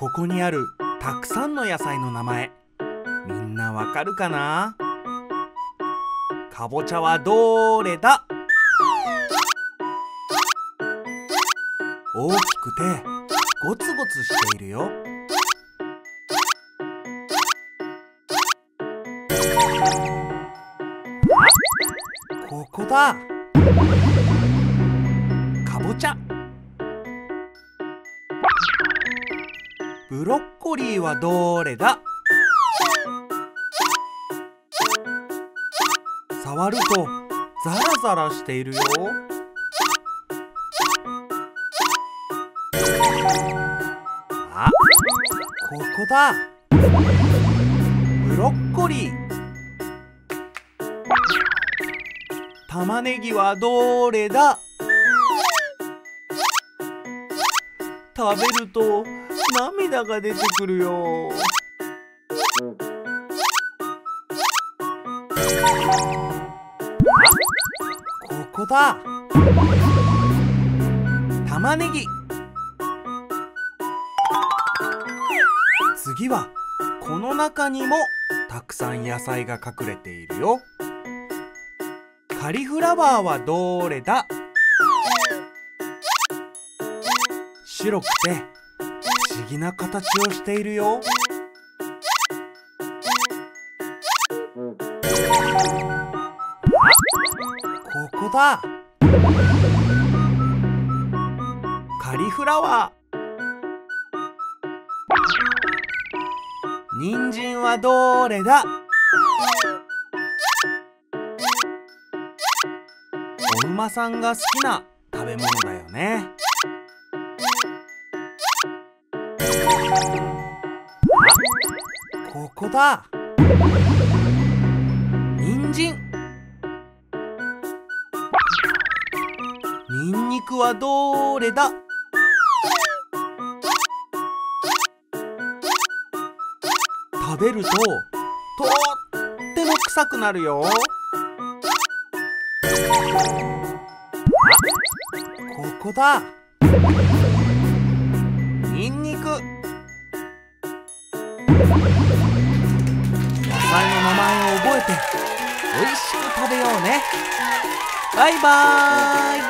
ここにあるたくさんの野菜の名前、みんなわかるかな？かぼちゃはどれだ？大きくてゴツゴツしているよ。ここだ。かぼちゃ。ブロッコリーはどれだ？触るとザラザラしているよ。あ、ここだ。ブロッコリー。玉ねぎはどれだ？食べると涙が出てくるよ。ここだ。玉ねぎ。次はこの中にもたくさん野菜が隠れているよ。カリフラワーはどれだ？白くて不思議な形をしているよ。ここだ。カリフラワー。人参はどれだ？お馬さんが好きな食べ物だよね。ここだ。人参。にんにくはどれだ？食べるととっても臭くなるよ。ここだ。にんにく。野菜の名前を覚えておいしく食べようね。バイバーイ。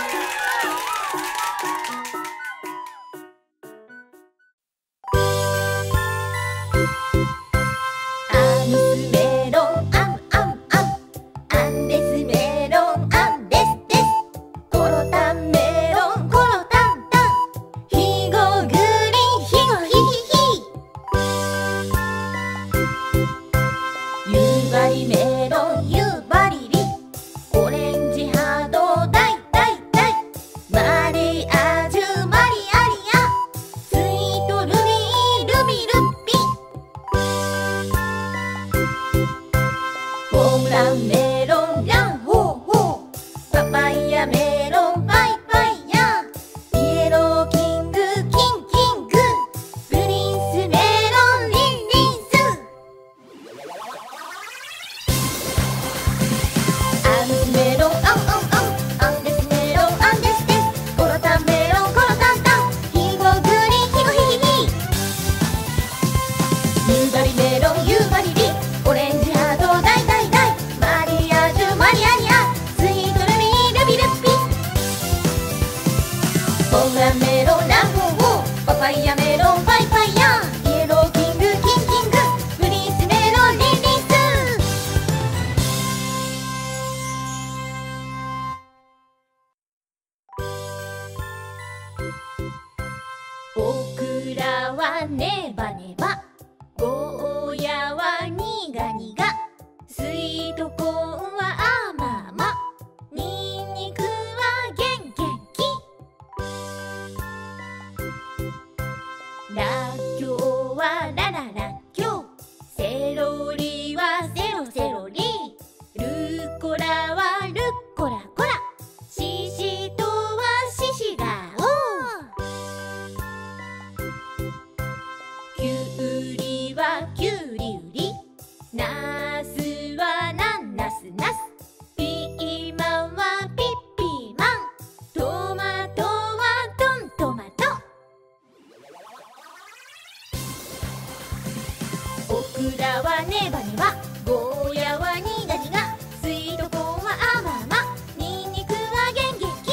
裏はネバネバ、ゴーヤはニガニガ、スイートコーンはあまあま、ニンニクはゲンゲキ、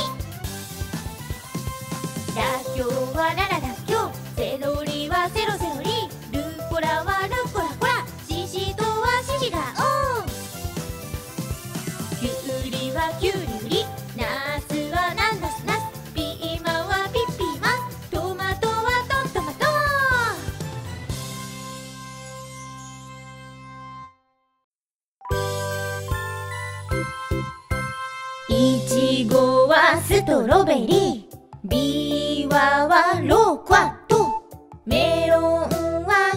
らっきょうはらららっきょう、セロリはセロセロリ、ルッコラはルッコラコラ、シシトはシシガオ、キュウリはキュウリウリ、ナスはナスナスナス、ピーマンはピッピーマン、トマトはトントマト。いちごはストロベリー、ビワはロークワット、メロンは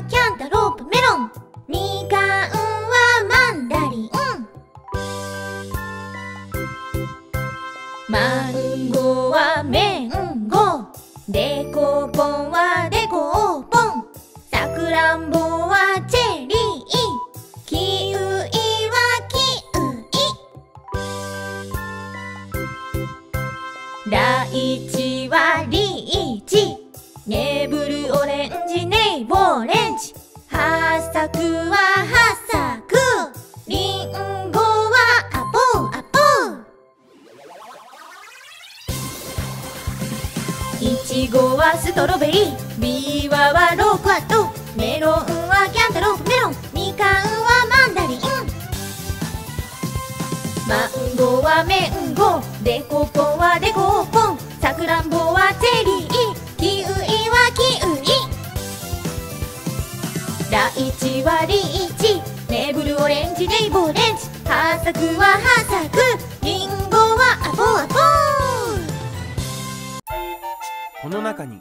キャンタロープメロン、みかんはマンダリン、マンゴーはメンゴー、デコポンはデコーポン、サクランボはチェリー、キウイはキウイ、ライチはリーチ、ネブルオレンジネイボーレンジ、ハサクはハサク、リンゴはアポーアポー。いちごはストロベリー、ビワはロークワット、メロンはキャンタロープメロン、みかんはマンダリン、マンゴーはメンゴー、デコポンはデコーポン、サクランボはチェリー、キウイはキウイ、ライチはリーチ、ネブルオレンジレイボーレンジ、ハサクはハサク、リンゴはアポアポ。この中に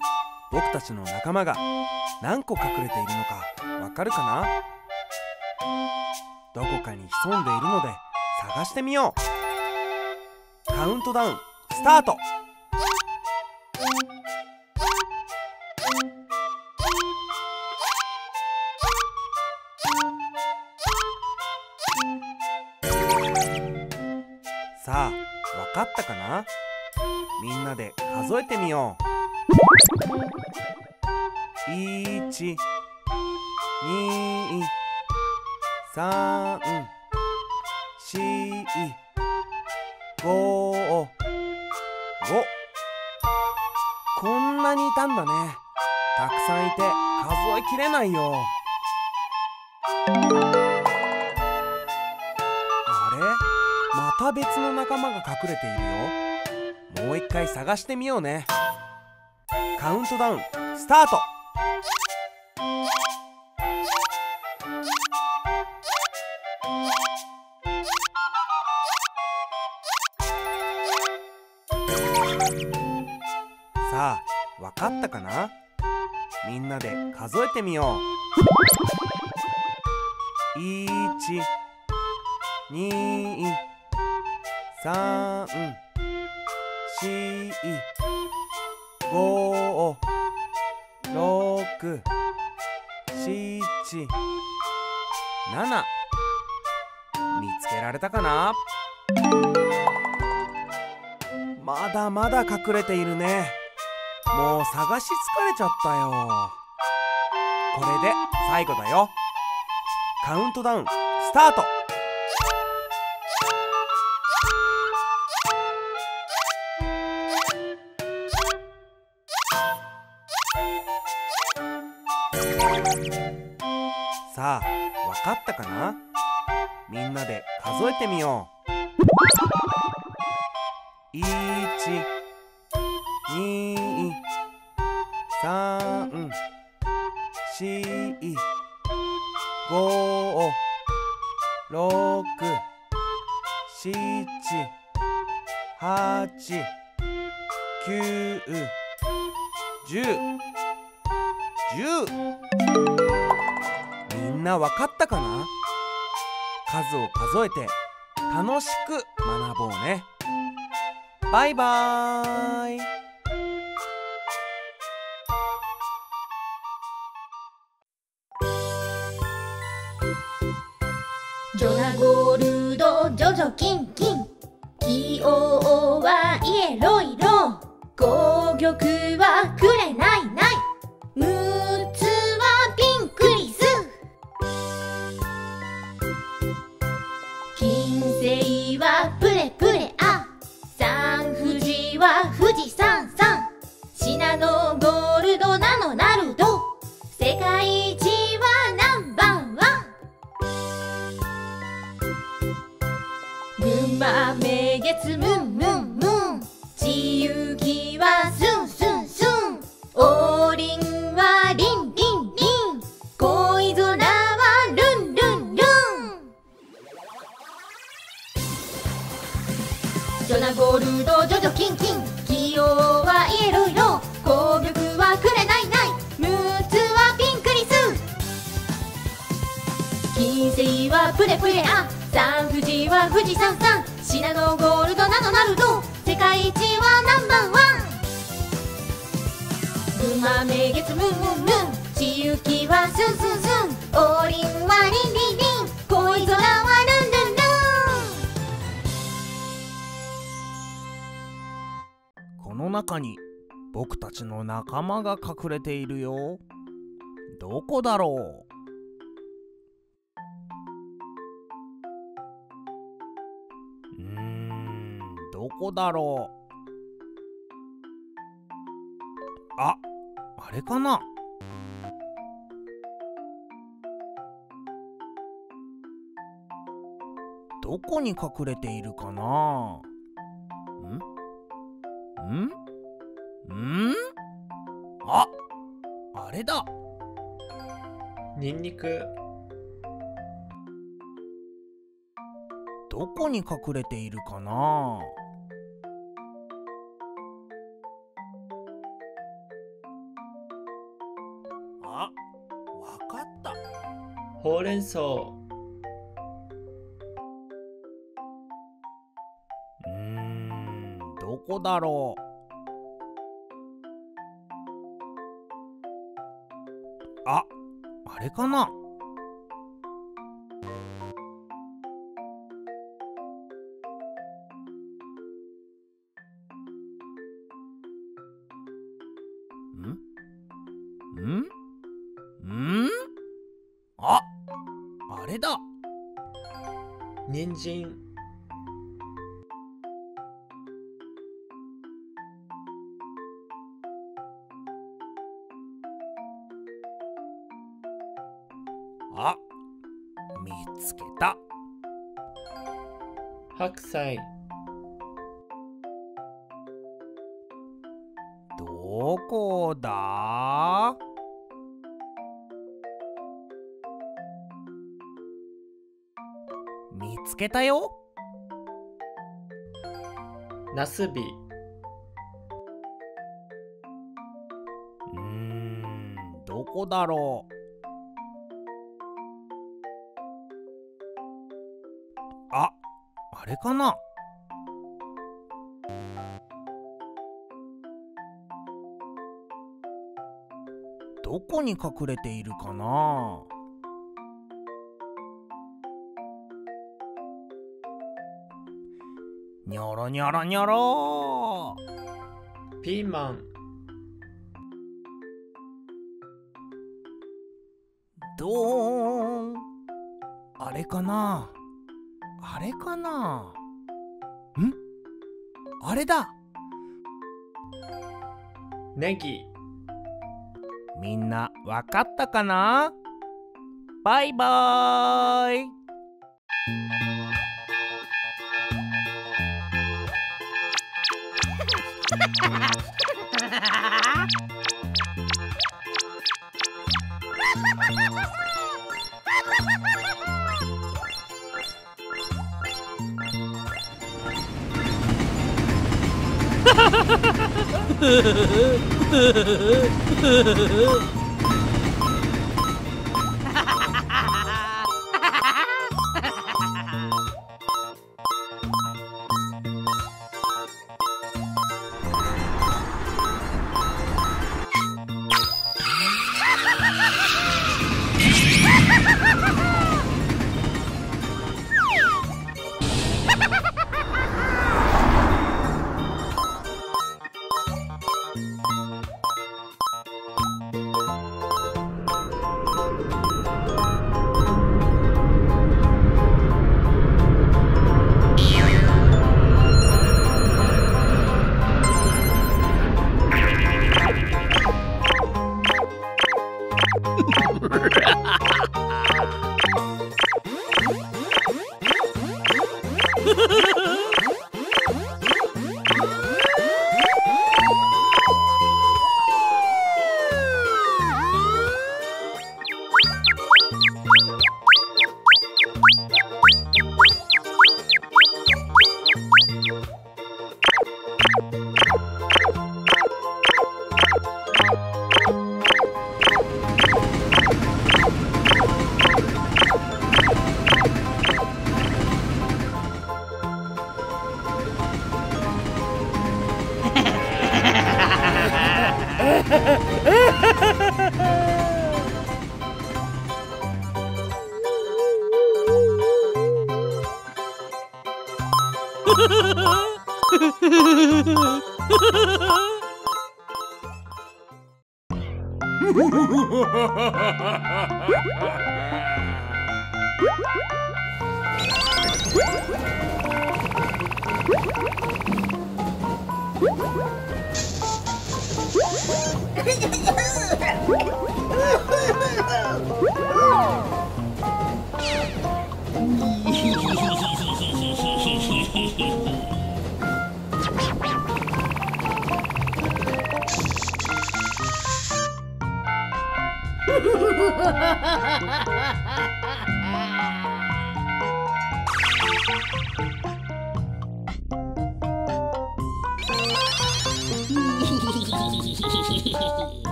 僕たちの仲間が何個隠れているのかわかるかな？どこかに潜んでいるので探してみよう。カウントダウンスタート。さあ、わかったかな？みんなで数えてみよう。1、2、3、4、5、5。こんなにいたんだね。たくさんいて数えきれないよ。あれ？また別の仲間が隠れているよ。もう一回探してみようね。カウントダウンスタート。さあ、わかったかな？みんなで数えてみよう。1、2、3、4、5、6、7。見つけられたかな？まだまだ隠れているね。もう探し疲れちゃったよ。これで最後だよ。カウントダウンスタート。さあ、わかったかな？みんなで数えてみよう。1、2、3、4、5、6、7、8、9、10。みんなわかったかな？数を数えて楽しく学ぼうね。バイバーイ。ジョナゴールド、ジョジョキンキン、キオオはイエロイロ、ゴ玉はくれないない、6つはピンクリス。金星はプレプレア、サンフジは富士山さん、シナノゴールドなどなると世界一はナンバーワン。ウマメゲツムンムンムン、ちゆきはスンスンスン、オーリンはリンリンリン、恋空はルンルンルン。この中に僕たちの仲間が隠れているよ。どこだろう？どこだろう？あ、あれかな？どこに隠れているかな？ん？あ、あれだ。ニンニク。どこに隠れているかな？あ、わかった。ほうれん草。どこだろう？あ、あれかな？あ、あれだ。人参。あ、見つけた。白菜。どこだ？見つけたよ。ナスビ。どこだろう？あ、あれかな？どこに隠れているかな？にょろにょろにょろ。ピーマン。どーん。あれかな？あれかな？ん？あれだ。ネギ。みんなわかったかな？バイバーイ。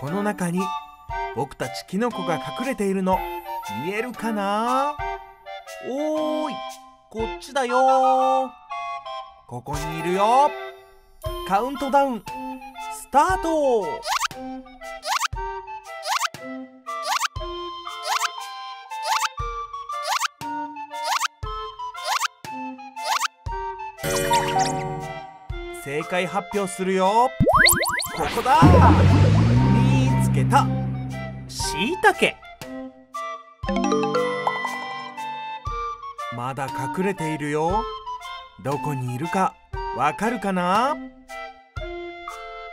この中に僕たちキノコが隠れているの見えるかな？おーい、こっちだよー。ここにいるよ。カウントダウンスタート。正解発表するよ。ここだ。見つけた。しいたけ。まだ隠れているよ。どこにいるかわかるかな？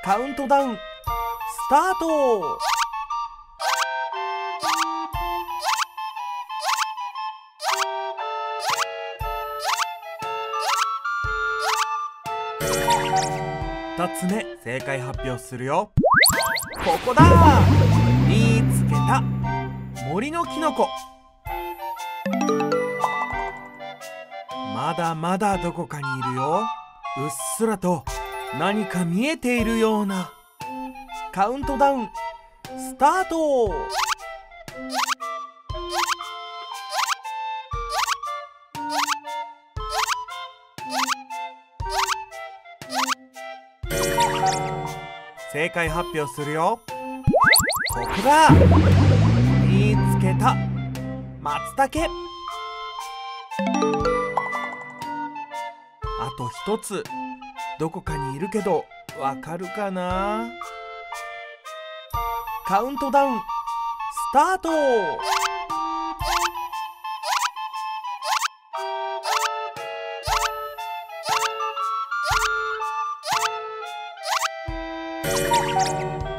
カウントダウンスタート！2つ目、正解発表するよ。ここだー！見つけた！森のキノコ。まだまだどこかにいるよ。うっすらと何か見えているような。カウントダウンスタート！正解発表するよ。ここだ！見つけた！松茸。あと一つ、どこかにいるけどわかるかな？カウントダウンスタート！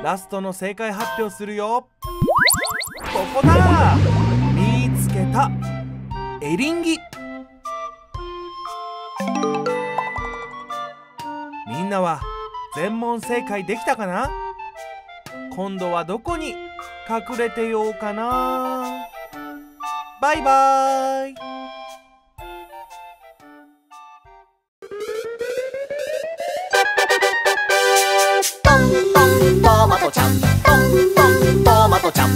ラストの正解発表するよ。ここだ！見つけた！エリンギ。みんなは全問正解できたかな？今度はどこに隠れてようかな。バイバイ。トマトちゃん、ポンポントマトちゃん、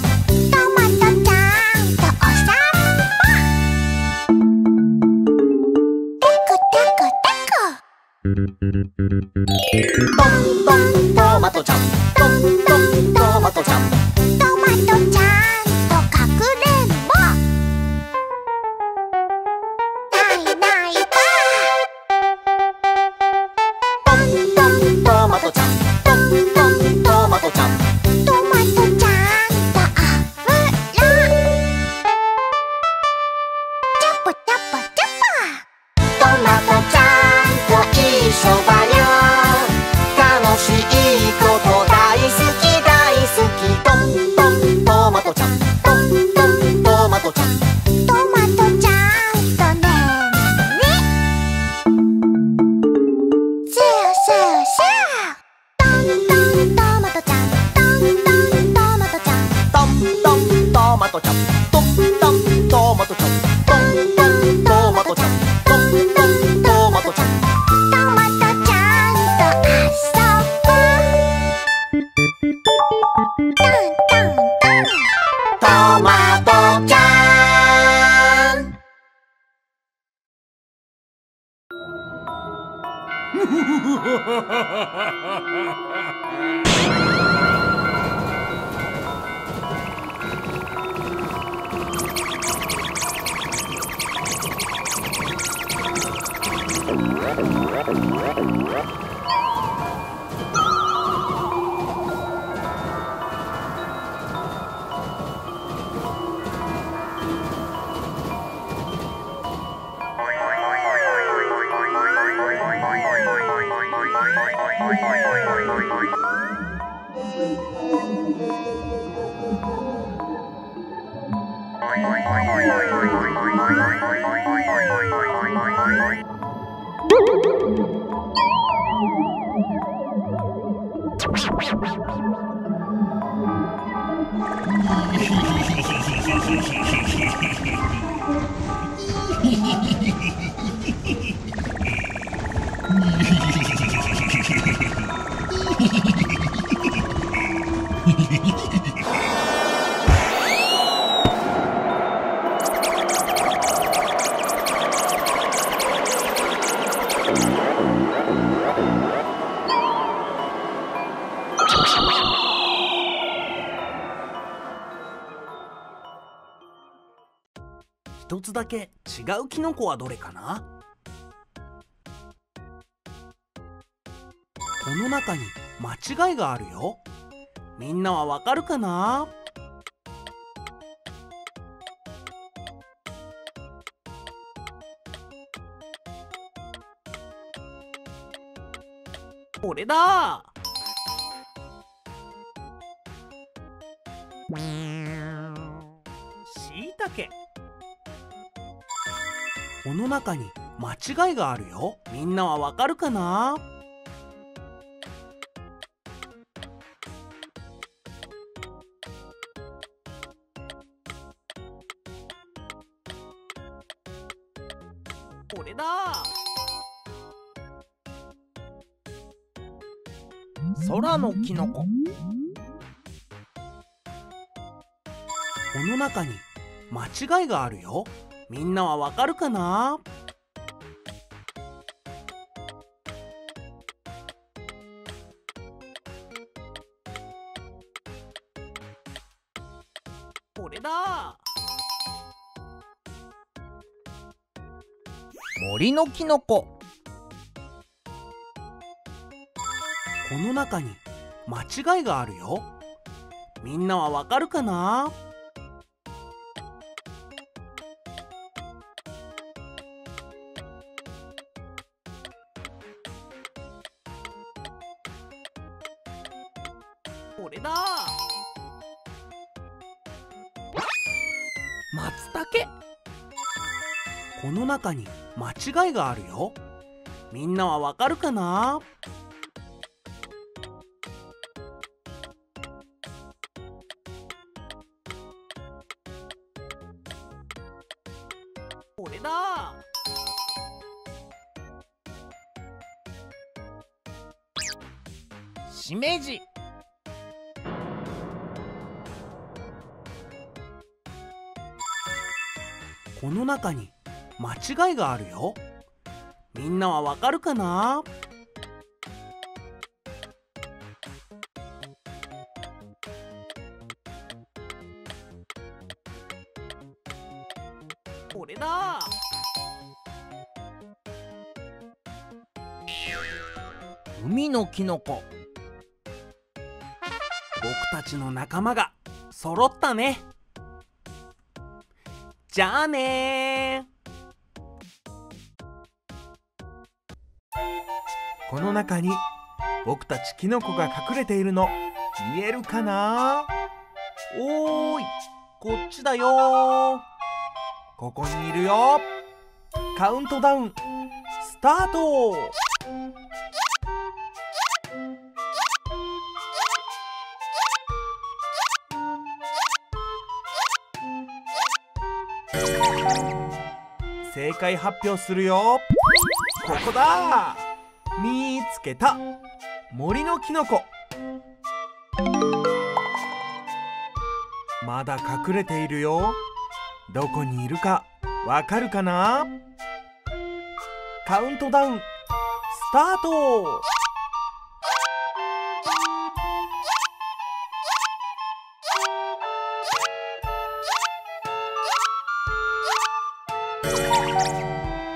トマトちゃんとおさんぽ。テコテコテコ。ポンポントマトちゃん、ポンポントマトちゃん、トマトちゃんとかくれんぼ。ないないばー。ポンポントマトちゃん、ポンポン。一つだけ違うキノコはどれかな？この中に間違いがあるよ。みんなはわかるかな？俺だ。しいたけ。この中に間違いがあるよ。みんなはわかるかな？これだ。空のキノコ。この中に間違いがあるよ。みんなはわかるかな？これだ。森のキノコ。この中に間違いがあるよ。みんなはわかるかな？これだ。松茸。この中に間違いがあるよ。みんなはわかるかな？これだ。しめじ。この中に間違いがあるよ。みんなはわかるかな？これだ。海のキノコ。僕たちの仲間が揃ったね。じゃあねー。この中に僕たちキノコが隠れているの見えるかな？おーい、こっちだよー。ここにいるよ。カウントダウンスタート。正解発表するよ。ここだ。見つけた。森のキノコ。まだ隠れているよ。どこにいるかわかるかな？カウントダウンスタート。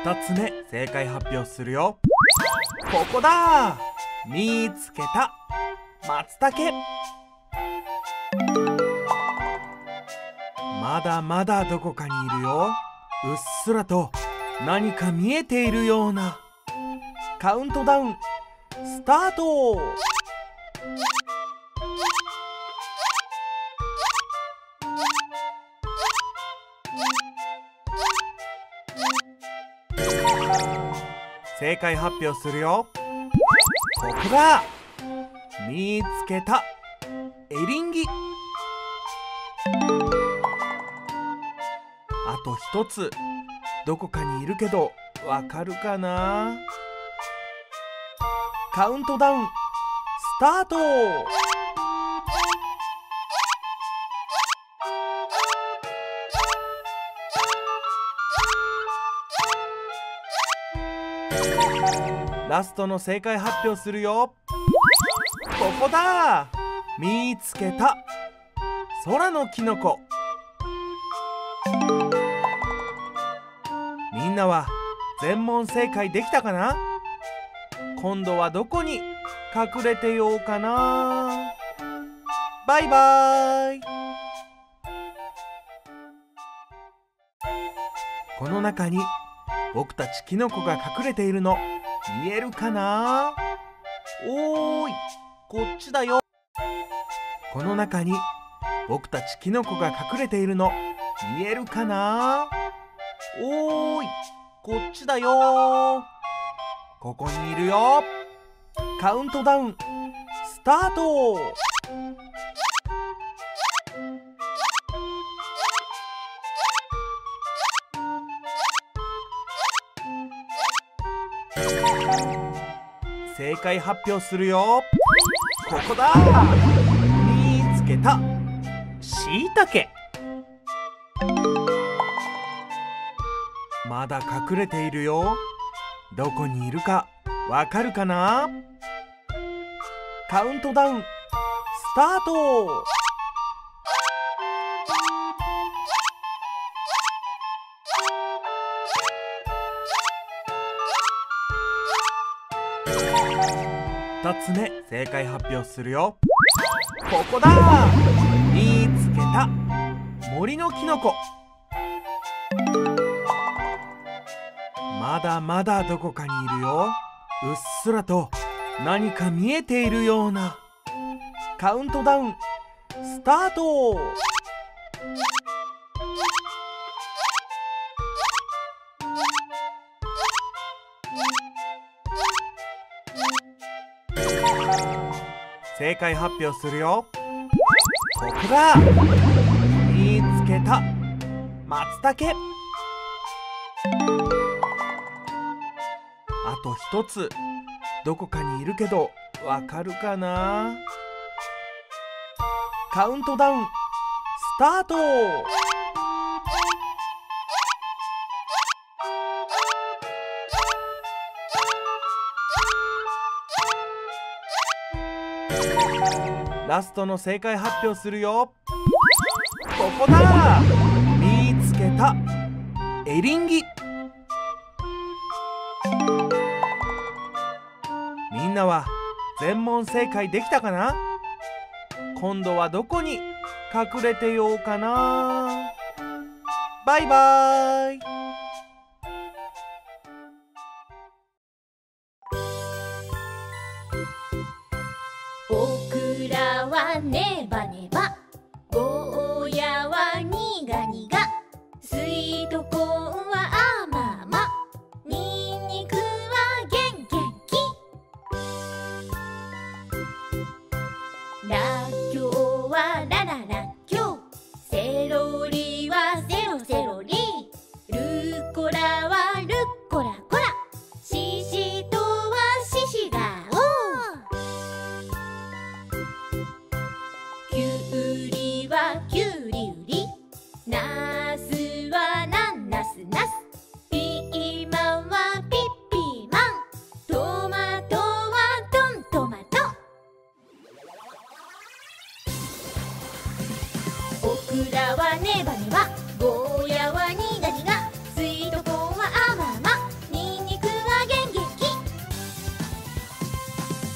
2つ目、正解発表するよ。ここだ。見つけた。松茸。まだまだどこかにいるよ。うっすらと何か見えているような。カウントダウンスタート。正解発表するよ。ここだ。見つけた。エリンギ。あと一つどこかにいるけどわかるかな？カウントダウンスタート。ラストの正解発表するよ。ここだ。見つけた。空のキノコ。みんなは全問正解できたかな？今度はどこに隠れてようかな。バイバイ。この中に僕たちキノコが隠れているの見えるかな？おーい、こっちだよ。この中に僕たちキノコが隠れているの見えるかな？おーい、こっちだよ。ここにいるよ。カウントダウンスタート。正解発表するよ。ここだ。見つけた。しいたけ。まだ隠れているよ。どこにいるかわかるかな？カウントダウンスタート。2つ目、正解発表するよ。ここだ。見つけた。森のキノコ。まだまだどこかにいるよ。うっすらと何か見えているような。カウントダウンスタート。正解発表するよ。ここだ。見つけた。松茸。あと一つどこかにいるけどわかるかな？カウントダウンスタート。ラストの正解発表するよ。ここだ。見つけた。エリンギ。みんなは全問正解できたかな？今度はどこに隠れてようかな。バイバーイ。ネバネバ、ゴーヤはニガニガ、スイートコーンはアママ、ニンニクはゲンゲンキ、ラッキョウはラララッキョウ、セロリはセロセロリ、ルコラはルッコラコラ、シシトはシシガオ、キュウリウリ、ナスはナンナスナス、ピーマンはピッピーマン、トマトはトントマト。オクラはネバネバ、ゴーヤはニガニガ、スイートコーンはアママ、ニンニクはゲンゲン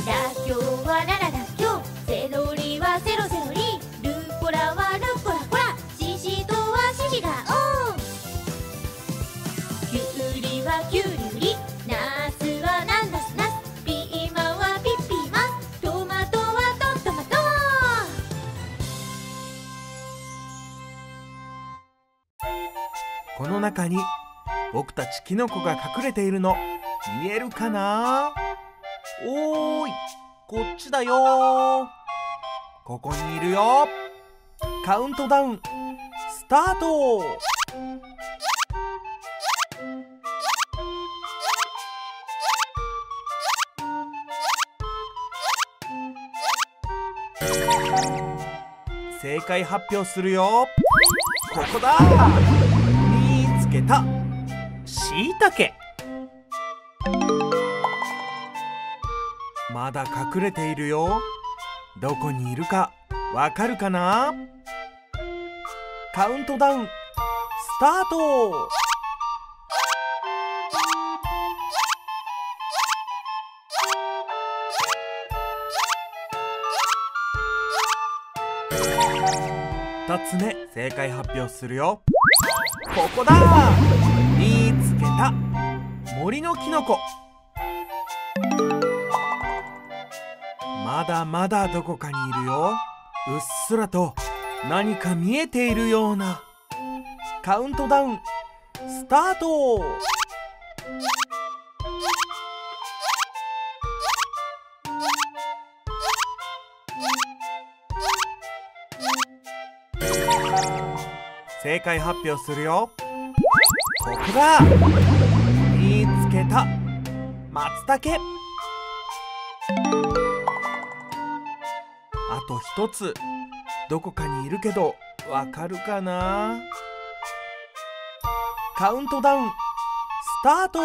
キ、ラッキョウはラララッキョウ、セロリはセロセロリ、キュウリウリ、ナスはナンナスナス、ピーマンはピッピーマン、トマトはトントマト。この中に僕たちキノコが隠れているの見えるかな？おーい、こっちだよ。ここにいるよ。カウントダウンスタート。正解発表するよ。ここだ。見つけた。しいたけ。まだ隠れているよ。どこにいるかわかるかな？カウントダウンスタート。2つ目、正解発表するよ。ここだ。見つけた。森のキノコ。まだまだどこかにいるよ。うっすらと何か見えているような。カウントダウンスタート。正解発表するよ。ここだ。見つけた。松茸。あと一つ。どこかにいるけどわかるかな。カウントダウンスタート。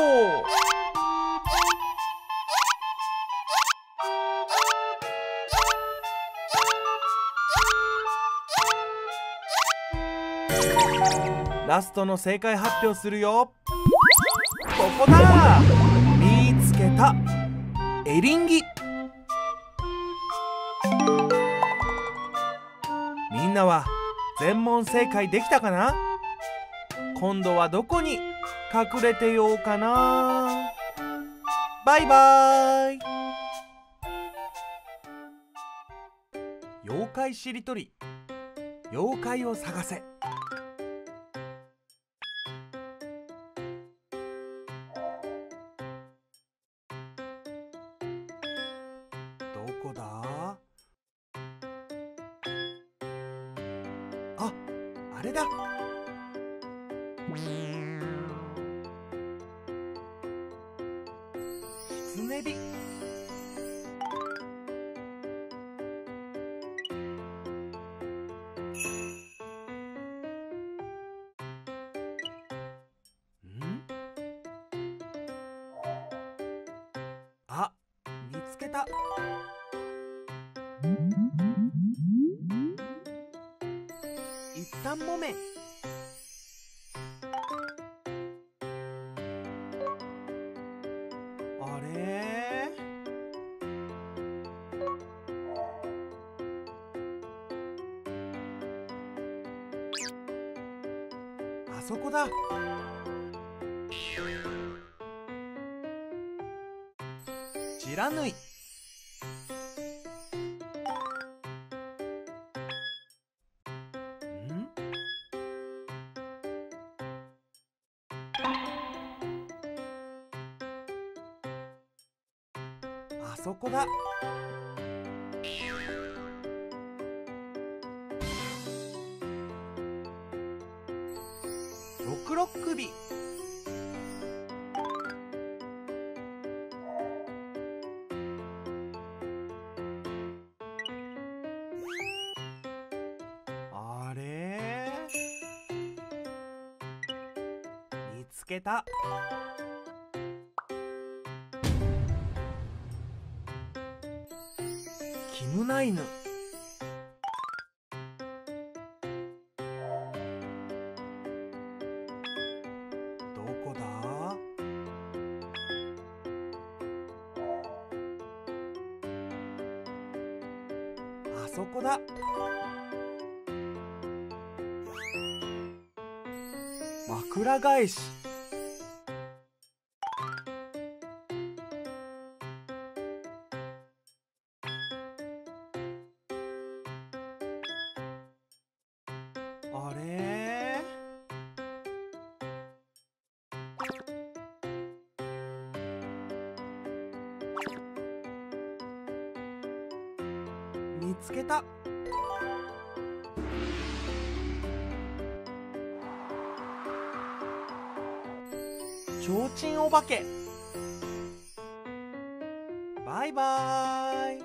ラストの正解発表するよ。ここだ。見つけた。エリンギ。みんなは全問正解できたかな？今度はどこに隠れてようかな。バイバイ。妖怪しりとり、妖怪を探せ。どこだ？あ、あれだ。キツネビ。ん？あ、見つけた。一反木綿。あれ？あそこだ。知らぬい。あそこだ。六六首。あれ？見つけた。キムナイヌ。どこだ？あそこだ。枕返し。あれ？見つけた。ちょうちんおばけ。バイバーイ。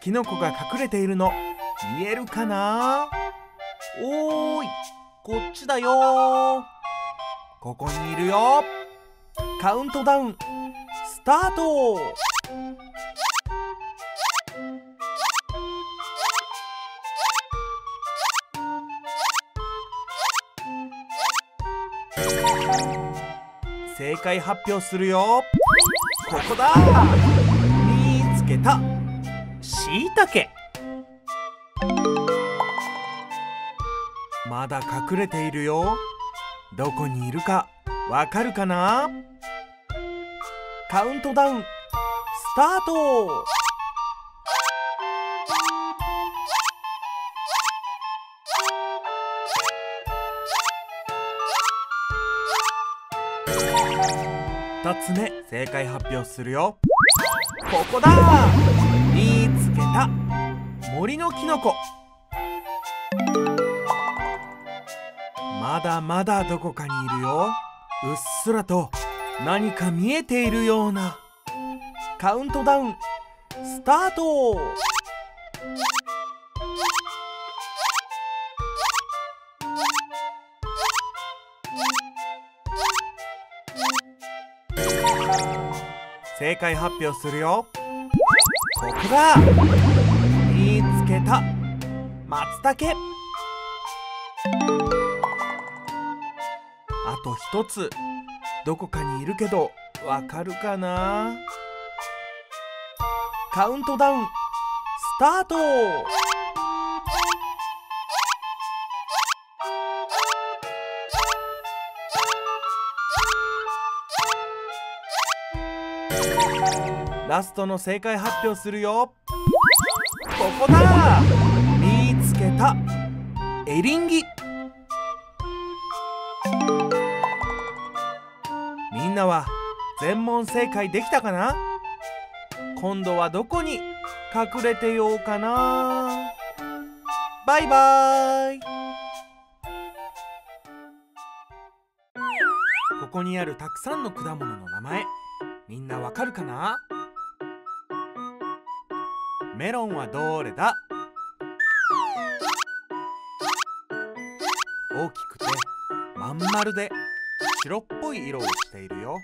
キノコが隠れているの見えるかな？おーい、こっちだよー。ここにいるよ。カウントダウンスタート。正解発表するよ。ここだ。見つけた。しいたけ。まだ隠れているよ。どこにいるかわかるかな？カウントダウンスタート。2つ目、正解発表するよ。ここだ。森のキノコ。まだまだどこかにいるよ。うっすらと何か見えているような。カウントダウンスタート。正解発表するよ。ここだ。松茸。あと一つ、どこかにいるけどわかるかな？カウントダウンスタート。ラストの正解発表するよ。ここだ。見つけた。エリンギ。みんなは全問正解できたかな？今度はどこに隠れてようかな。バイバイ。ここにあるたくさんの果物の名前、みんなわかるかな？メロンはどれだ？大きくてまん丸で白っぽい色をしているよ。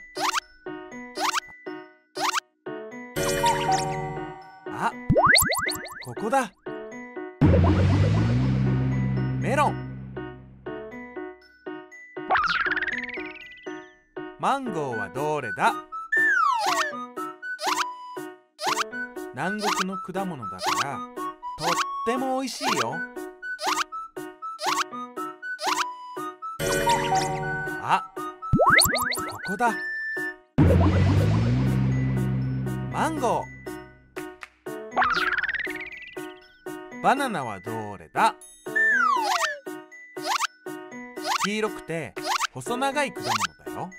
あ、ここだ。メロン。マンゴーはどれだ？南国の果物だからとってもおいしいよ。あ、ここだ。マンゴー。バナナはどれだ？黄色くて細長い果物だよ。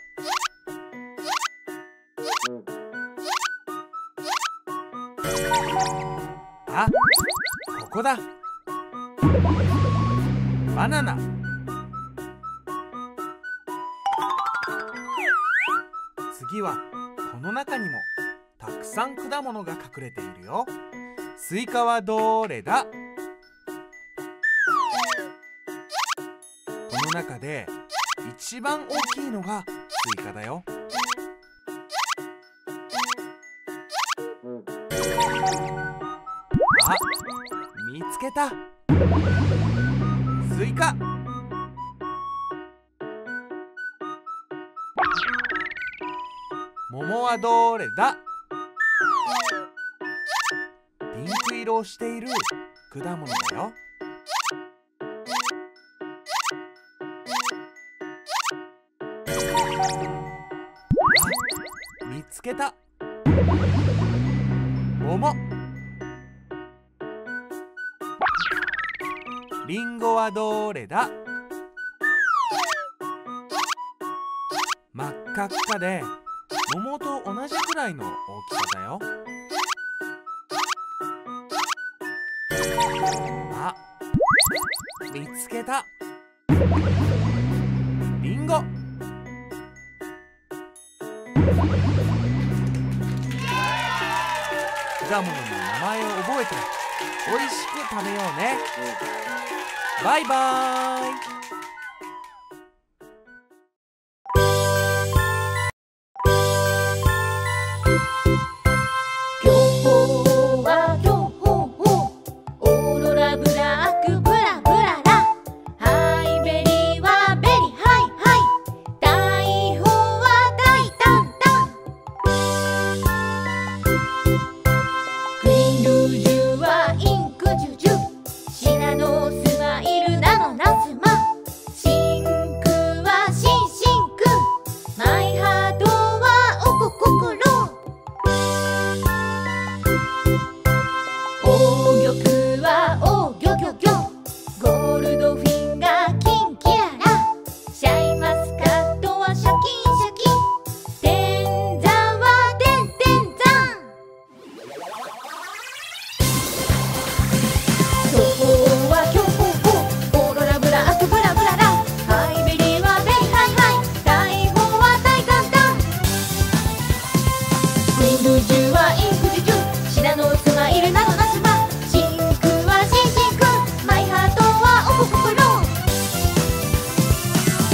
あ、ここだ。バナナ。次はこの中にもたくさん果物が隠れているよ。スイカはどれだ？この中で一番大きいのがスイカだよ。あ、見つけた。スイカ。桃はどれだ？ピンク色をしている果物だよ。あ、見つけた。桃。リンゴはどれだ？真っ赤っかで桃と同じくらいの大きさだよ。あ、見つけた。リンゴ。果物の名前を覚えておいしく食べようね。バイバーイ。今日は今日もオーロラブラックブラブララ、ハイベリーはベリーハイハイ、大砲は大タンタン、クイーンルージュはインクジュジュ、シナノースマイルナのナスマ、シンクはシンシンク、マイハートはおここころ、オーギョクはオーギョギョギョ、ゴールドフィンガーキンキララ、シャイマスカットはシャキンシャキン、テンザはテンテンザン。今日は今日もオーロラブラックブラブララ、ハイベリーはベリーハイハイ、大砲は大タンタン、クイーンルージュはインクジュジュ、シナノースマイルなどなしま、シンクはシンシンク、マイハートはおここころ、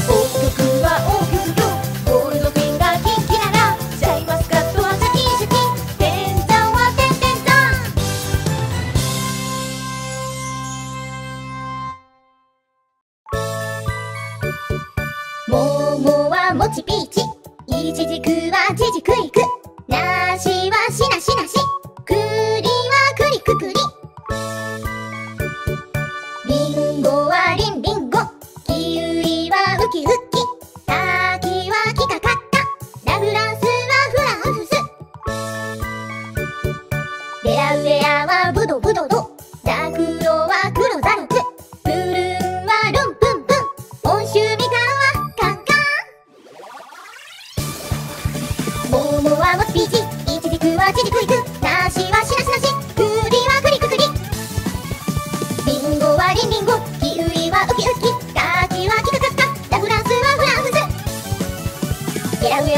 オーギョクはオーギョクギョ、ゴールドフィンガーキンキララ、シャインマスカットはシャキンシャキン、テンザはテンテンザン。ももはもちピーチ、いちじくはじじくいく、なしはしなしなし、くりはくりくくり、りんごはりんりんご、キウイはウキウキ、柿はキカカッカ、ラグランスはフランフス、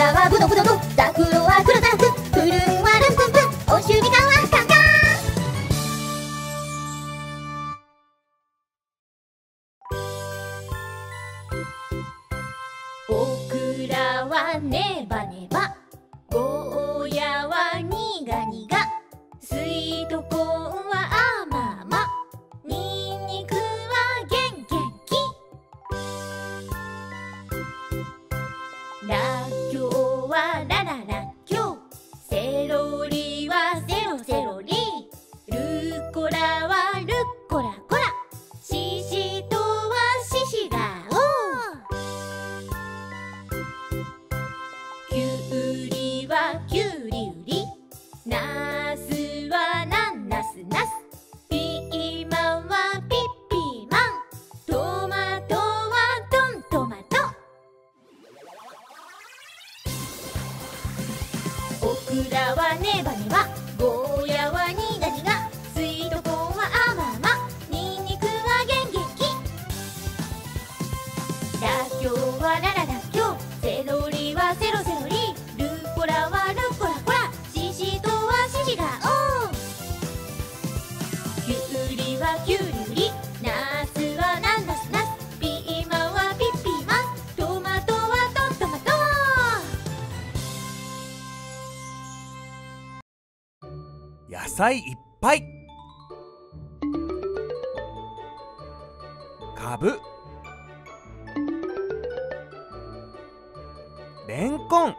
アはブドブドブ、ザクロは黒ザク、プルーンはルンプンプン、オシュミカンはカンカン。僕らはネバネバ、ゴーヤはニガニガ、スイートコーンはアーマーマ、ニンニクはゲンゲンキ、ラッキョウはラララッキョウ、セロリはセロセロリ、ルコラはルッコラコラ、シシトウはシシガオ、キュウリはキュウリウリ、ナスはナンナスナス、ピーマンはピッピーマン、トマトはトントマト。オクラはネバネバ、ゴーヤはニガニガ、スイートコーンはアママ、ニンニクはゲンゲンキ、ラッキョウはラララッキョウ、セロリはセロセロリ、ルッコラはルッコラコラ、シシトウはシシガオ、キュウリはキュウリウリ、ナスはナンナスナス、ピーマンはピッピーマン、トマトはトントマト。野菜いっぱい。かぶ、れんこん、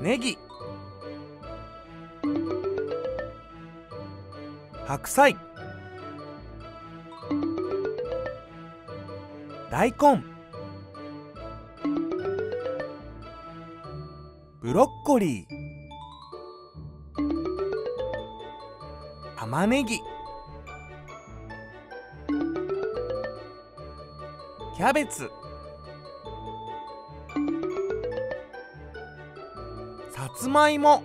ネギ、白菜、大根、ブロッコリー、玉ねぎ、キャベツ、さつまいも、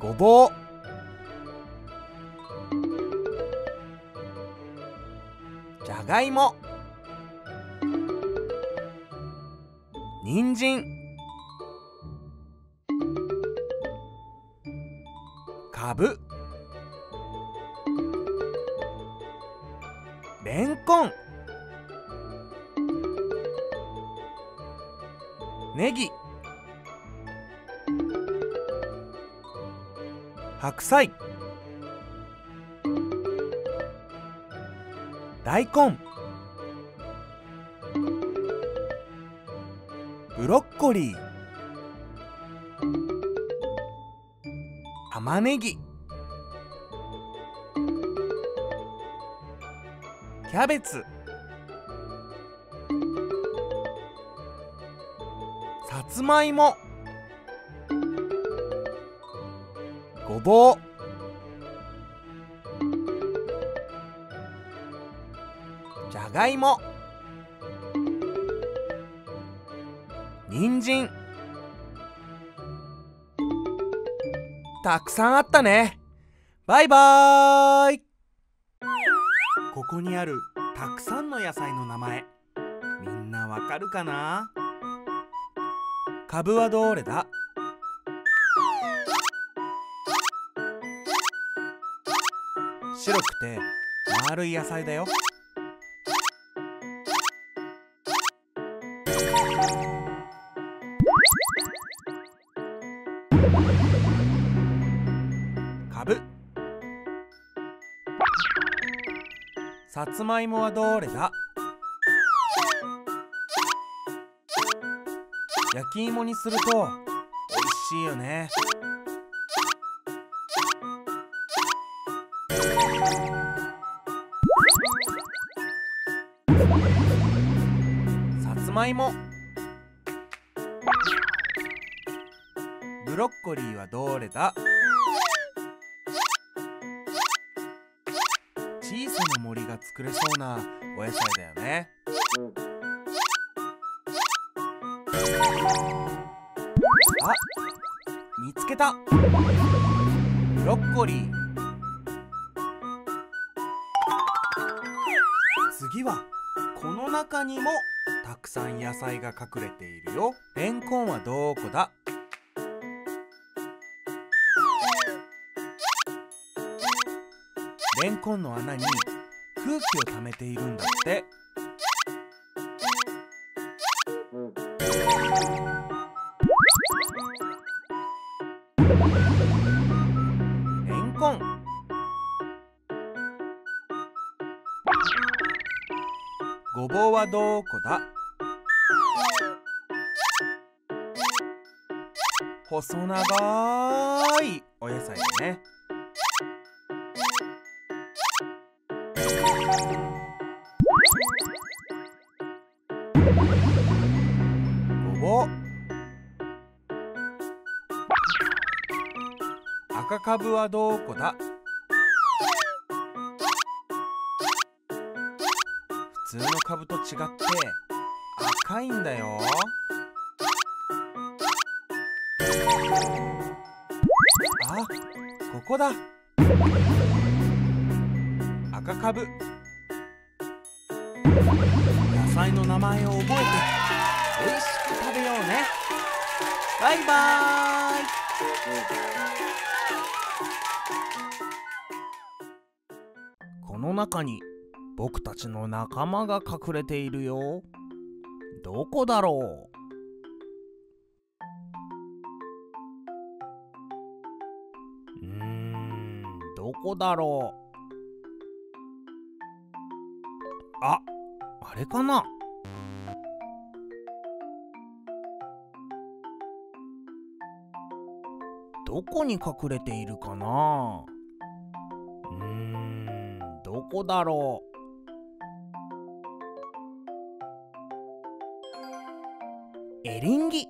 ごぼう、じゃがいも、にんじん、かぶ、れんこん、ネギ、白菜、大根、ブロッコリー、玉ねぎ、キャベツ、さつまいも、ごぼう、じゃがいも、にんじん。たくさんあったね。バイバーイ。ここにあるたくさんの野菜の名前、みんなわかるかな？かぶはどれだ？白くて丸い野菜だよ。かぶ。さつまいもはどれだ？焼き芋にすると美味しいよね。さつまいも。ブロッコリーはどれだ？小さな森が作れそうなお野菜だよね。あ、見つけた。ブロッコリー。次はこの中にもたくさん野菜が隠れているよ。レンコンはどこだ？レンコンの穴に空気をためているんだって。レンコン。ごぼうはどこだ？細長いお野菜だね。ごぼう。赤かぶはどこだ？普通のカブと違って赤いんだよ。あ、ここだ。赤カブ。野菜の名前を覚えて美味しく食べようね。バイバイ。この中に僕たちの仲間が隠れているよ。どこだろう？どこだろう？あ、あれかな？どこに隠れているかな？どこだろう？エリンギ。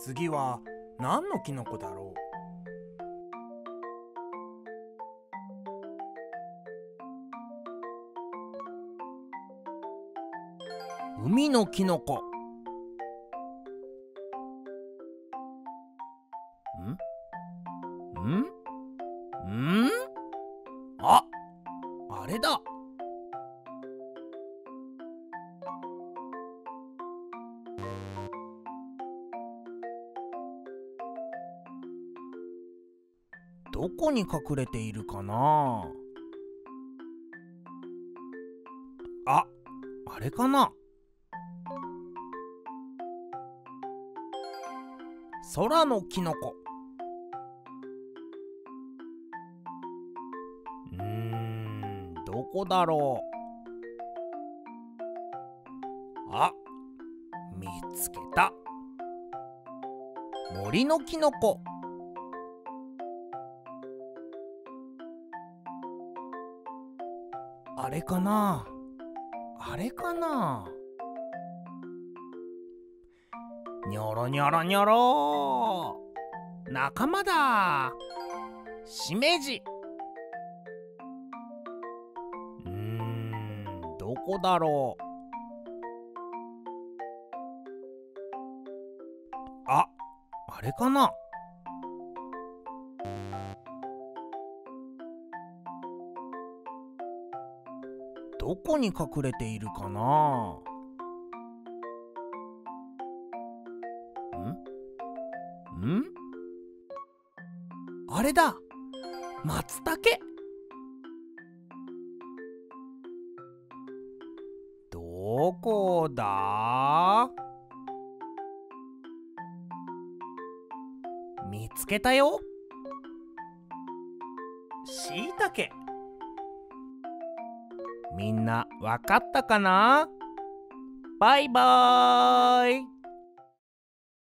次は何のキノコだろう？海のキノコ。ん？あ、あれだ。どこに隠れているかな？あ、あれかな？空のキノコ。どこだろう？あ、見つけた。森のキノコ。あれかな？あれかな？にょろにょろにょろー。仲間だ。しめじ。どこだろう？あ、あれかな？どこに隠れているかな？ん？あれだ。松茸。どこだ？見つけたよ。しいたけ。みんなわかったかな？バイバーイ。